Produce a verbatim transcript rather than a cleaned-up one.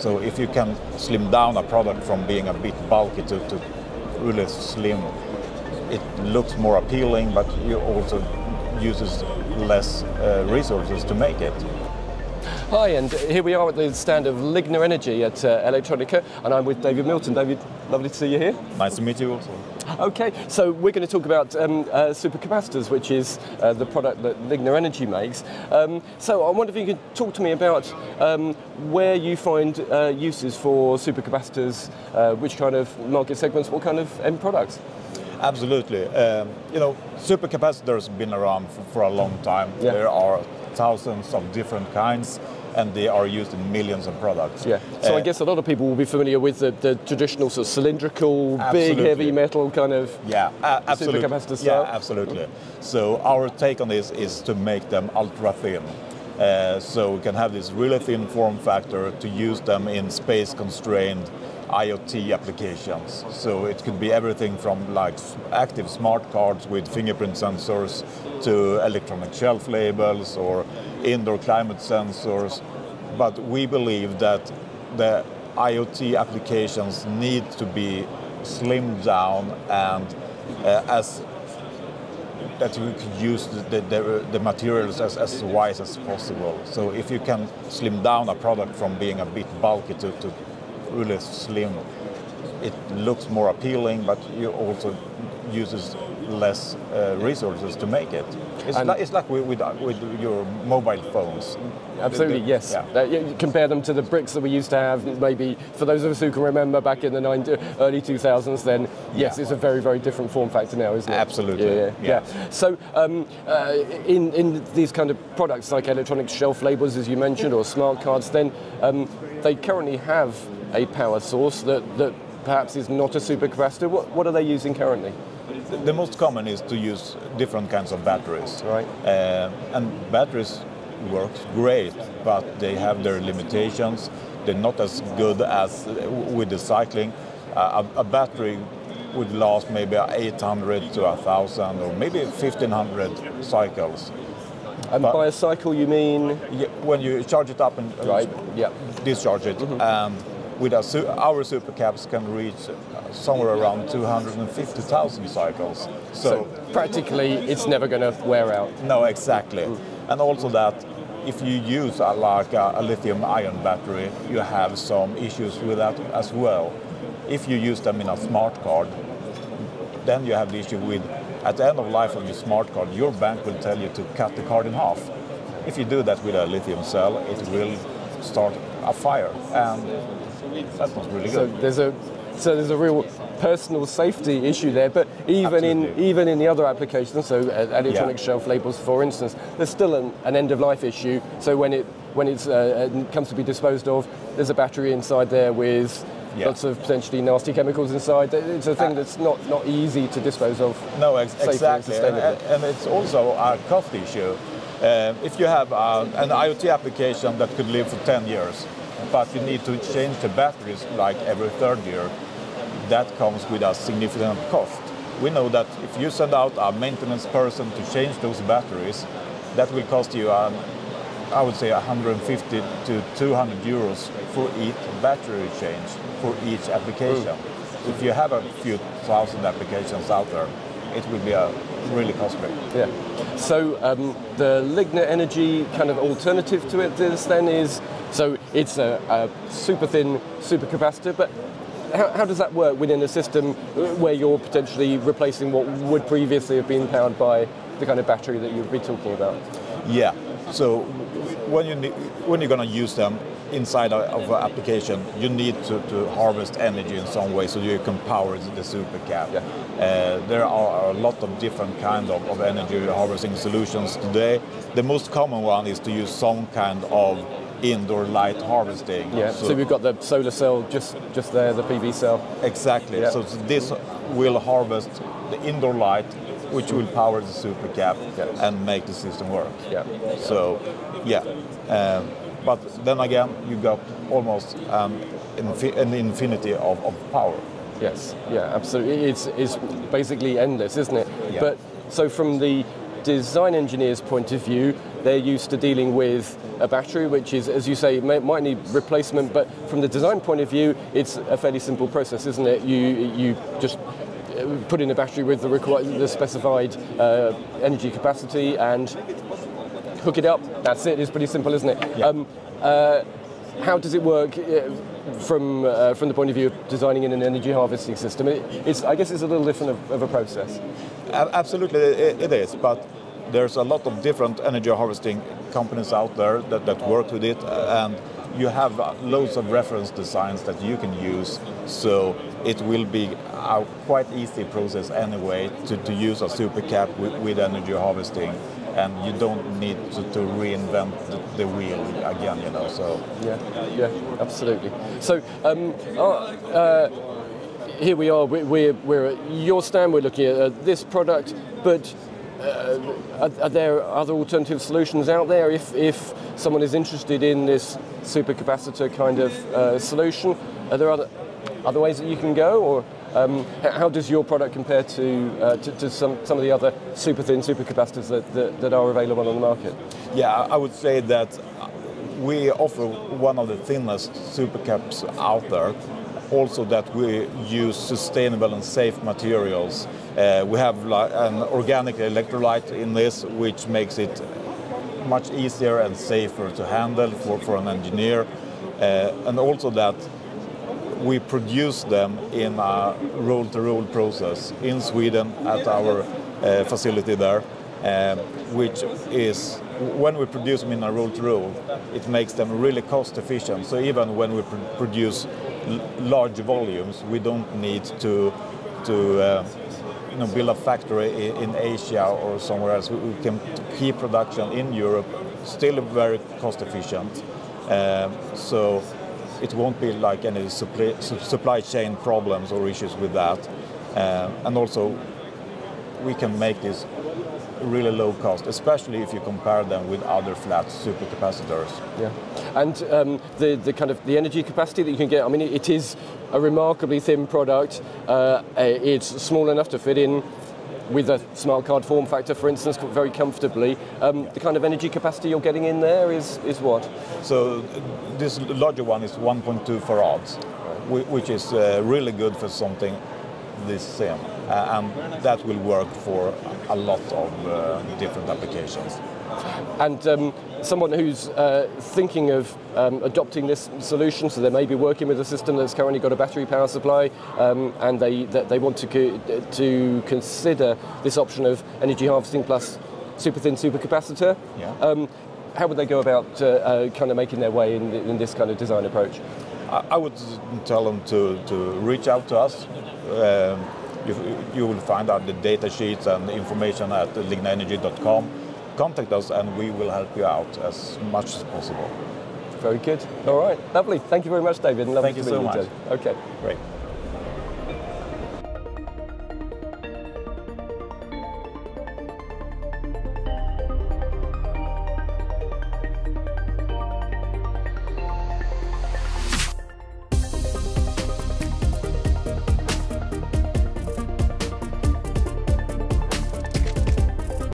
So if you can slim down a product from being a bit bulky to, to really slim, it looks more appealing, but you also uses less uh, resources to make it. Hi, and here we are at the stand of Ligna Energy at uh, Electronica, and I'm with David Milton. David, lovely to see you here. Nice to meet you also. Okay, so we're going to talk about um, uh, supercapacitors, which is uh, the product that Ligna Energy makes. Um, so I wonder if you could talk to me about um, where you find uh, uses for supercapacitors, uh, which kind of market segments, what kind of end products? Absolutely. Um, you know, supercapacitors have been around for, for a long time. Yeah. There are thousands of different kinds, and they are used in millions of products. Yeah. So uh, I guess a lot of people will be familiar with the, the traditional sort of cylindrical, absolutely. Big, heavy metal kind of yeah, uh, absolutely. Supercapacitor style. Yeah, absolutely. So our take on this is to make them ultra thin. Uh, so we can have this really thin form factor to use them in space-constrained I O T applications. So it could be everything from like active smart cards with fingerprint sensors to electronic shelf labels or indoor climate sensors. But we believe that the I O T applications need to be slimmed down and uh, as that we could use the, the, the materials as, as wise as possible. So if you can slim down a product from being a bit bulky to, to really slim, it looks more appealing, but you also uses less uh, resources to make it. It's, like, it's like with, with, with your mobile phones. Absolutely, the, the, yes. Yeah. Uh, you compare them to the bricks that we used to have, maybe, for those of us who can remember back in the early two thousands, then yes, yeah. It's a very, very different form factor now, isn't it? Absolutely. Yeah. yeah, yeah. yeah. So um, uh, in, in these kind of products like electronic shelf labels, as you mentioned, or smart cards, then um, they currently have a power source that, that perhaps is not a supercapacitor. What, what are they using currently? The most common is to use different kinds of batteries. Right. Uh, and batteries work great, but they have their limitations. They're not as good as with the cycling. Uh, a, a battery would last maybe eight hundred to one thousand or maybe fifteen hundred cycles. And but by a cycle you mean? Yeah, when you charge it up and uh, right. yeah. discharge it. Mm-hmm. and With our, our supercaps can reach somewhere around two hundred fifty thousand cycles. So, so practically it's never going to wear out. No, exactly. And also that if you use a, like a lithium-ion battery, you have some issues with that as well. If you use them in a smart card, then you have the issue with, at the end of life of your smart card, your bank will tell you to cut the card in half. If you do that with a lithium cell, it will start a fire. And that's not really good. So there's a so there's a real personal safety issue there, but even Absolutely. in even in the other applications, so electronic yeah. shelf labels, for instance, there's still an, an end of life issue. So when it when it's, uh, it comes to be disposed of, there's a battery inside there with yeah. lots of potentially nasty chemicals inside. It's a thing that's not not easy to dispose of. No, ex safely exactly, and, and, and it's also a cost issue. Uh, if you have uh, an I O T application that could live for ten years. But you need to change the batteries like every third year. That comes with a significant cost. We know that if you send out a maintenance person to change those batteries, that will cost you, um, I would say, one hundred fifty to two hundred euros for each battery change, for each application. Mm. If you have a few thousand applications out there, it will be a really costly. Yeah. So um, the Ligna Energy kind of alternative to it is then is, so it's a, a super thin supercapacitor, but how, how does that work within a system where you're potentially replacing what would previously have been powered by the kind of battery that you've been talking about? Yeah. So when, you, when you're going to use them inside of an application, you need to, to harvest energy in some way so you can power the supercap. Yeah. Uh, there are a lot of different kinds of, of energy harvesting solutions today. The most common one is to use some kind of indoor light harvesting. Yeah. So, so we've got the solar cell just, just there, the P V cell. Exactly. Yeah. So this will harvest the indoor light, which will power the supercap yes. and make the system work. Yeah. So, yeah. Um, But then again, you got almost um, infi an infinity of, of power. Yes, yeah, absolutely. It's, it's basically endless, isn't it? Yeah. But so from the design engineer's point of view, They're used to dealing with a battery, which is, as you say, may, might need replacement, but from the design point of view, it's a fairly simple process, isn't it? You, you just put in a battery with the, required, the specified uh, energy capacity and hook it up. That's it. It's pretty simple, isn't it? Yeah. Um, uh, how does it work from uh, from the point of view of designing in an energy harvesting system? It, it's I guess it's a little different of, of a process. Absolutely, it, it is, but there's a lot of different energy harvesting companies out there that, that work with it, and you have loads of reference designs that you can use, so it will be a quite easy process anyway to, to use a supercap with, with energy harvesting, and you don't need to, to reinvent the, the wheel again, you know, so. Yeah, yeah, absolutely. So, um, uh, here we are, we're, we're at your stand, we're looking at this product, but uh, are, are there other alternative solutions out there if, if someone is interested in this supercapacitor kind of uh, solution? Are there other, other ways that you can go, or um, how does your product compare to, uh, to, to some, some of the other super thin supercapacitors that, that, that are available on the market? Yeah, I would say that we offer one of the thinnest supercaps out there. Also that we use sustainable and safe materials. Uh, we have an organic electrolyte in this, which makes it much easier and safer to handle for, for an engineer. Uh, and also that we produce them in a roll-to-roll process in Sweden at our uh, facility there, uh, which is, when we produce them in a roll-to-roll, it makes them really cost efficient. So even when we pr produce large volumes, we don't need to to uh, you know, build a factory in Asia or somewhere else. We can keep production in Europe, still very cost efficient. Uh, so it won't be like any supply supply chain problems or issues with that. Uh, and also, we can make this really low cost, especially if you compare them with other flat supercapacitors. Yeah, and um, the the kind of the energy capacity that you can get. I mean, it is a remarkably thin product. Uh, it's small enough to fit in with a smart card form factor, for instance, very comfortably. Um, yeah. The kind of energy capacity you're getting in there is is what? So this larger one is one point two farads, right, which is uh, really good for something this thin. Uh, and that will work for a lot of uh, different applications. And um, someone who's uh, thinking of um, adopting this solution, so they may be working with a system that's currently got a battery power supply, um, and they they want to co to consider this option of energy harvesting plus super thin supercapacitor. Yeah. Um, how would they go about uh, uh, kind of making their way in, in this kind of design approach? I would tell them to to reach out to us. Um, You, you will find out the data sheets and information at ligna energy dot com. Contact us and we will help you out as much as possible. Very good. All right. Lovely. Thank you very much, David. Lovely Thank you so much. Today. Okay. Great.